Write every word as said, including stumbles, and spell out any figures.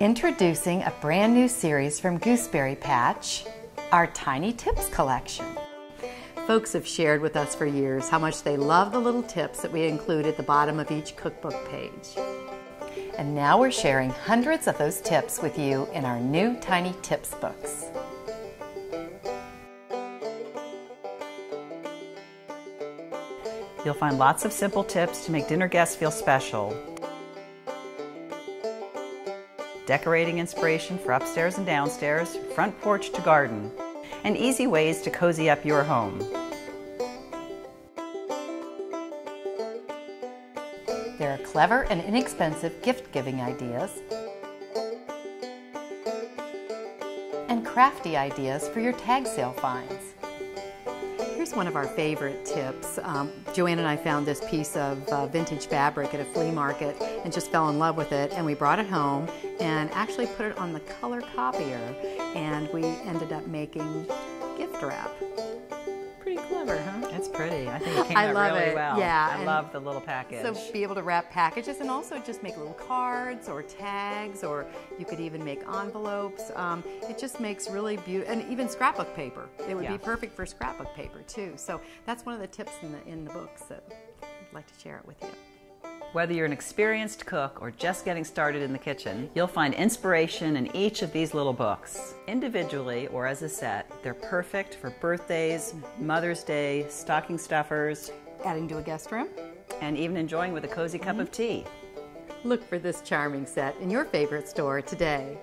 Introducing a brand new series from Gooseberry Patch, our Tiny Tips collection. Folks have shared with us for years how much they love the little tips that we include at the bottom of each cookbook page. And now we're sharing hundreds of those tips with you in our new Tiny Tips books. You'll find lots of simple tips to make dinner guests feel special, decorating inspiration for upstairs and downstairs, front porch to garden, and easy ways to cozy up your home. There are clever and inexpensive gift-giving ideas and crafty ideas for your tag sale finds. Here's one of our favorite tips. Um, Joanne and I found this piece of uh, vintage fabric at a flea market and just fell in love with it, and we brought it home and actually put it on the color copier, and we ended up making gift wrap. Pretty clever, huh? It's pretty. I think it came I out love really it. well. Yeah, I love the little package. So be able to wrap packages and also just make little cards or tags, or you could even make envelopes. Um, it just makes really beautiful, and even scrapbook paper. It would yeah. be perfect for scrapbook paper too. So that's one of the tips in the, in the books that I'd like to share it with you. Whether you're an experienced cook or just getting started in the kitchen, you'll find inspiration in each of these little books. Individually or as a set, they're perfect for birthdays, Mother's Day, stocking stuffers, adding to a guest room, and even enjoying with a cozy cup mm-hmm. of tea. Look for this charming set in your favorite store today.